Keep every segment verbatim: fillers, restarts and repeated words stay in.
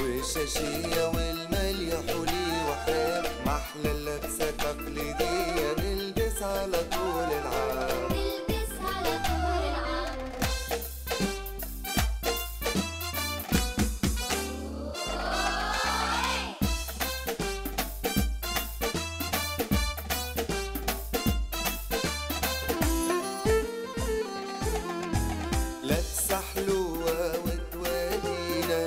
والشاشية والمليح لي وحاب، محلى اللبسة تقليدية نلبس على طول العام، نلبس على طول العام. لبسة حلوة وتوالينا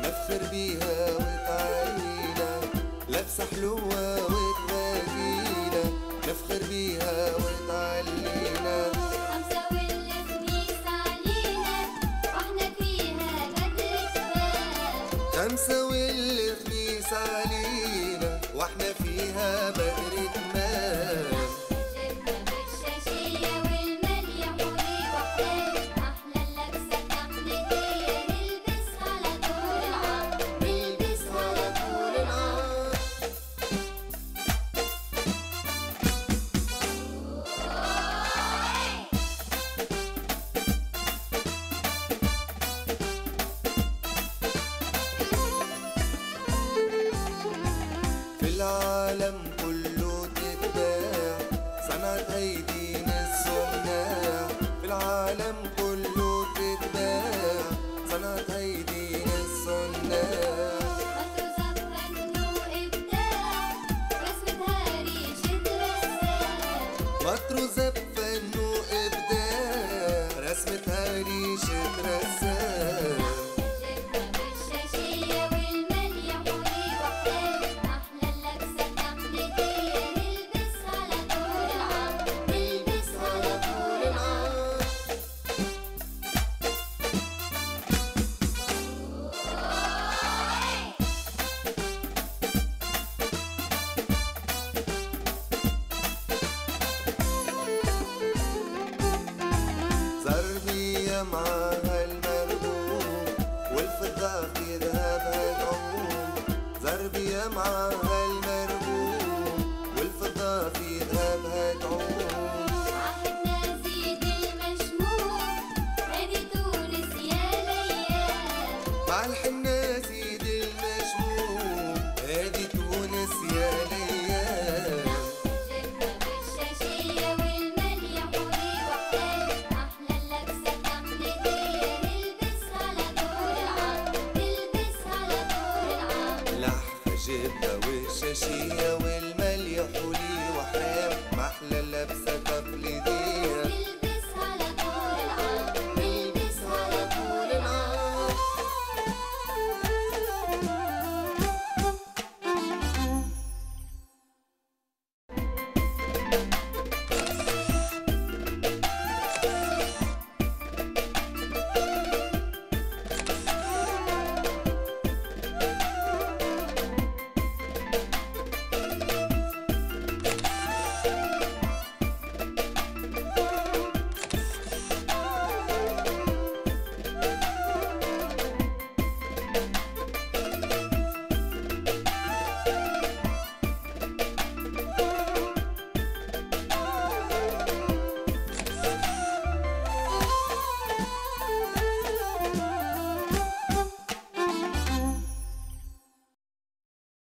نفخر بيها وتعالينا، لبسة حلوة وتباهينا نفخر بيها وتعالينا، خمسة والخميس علينا واحنا فيها بدر كفاية، خمسة والخميس علينا واحنا فيها بدر كفاية. العالم كله تتباع صنعت أيدينا الصناع، في العالم كله تتباع صنعت أيدينا الصناع. مصر زفن وإبداع رسمتها ريشة رسام، مصر زفن وإبداع رسمتها ريشة رسام. معاها المرغوب والفضة في ذهبها العموم، زربية معاها المرغوب والفضة في ذهبها العموم. عهدنا زيد المشموم هادي تونس يا ليال، مع الحنة زيد المشموم هادي تونس يا ليال. Yeah.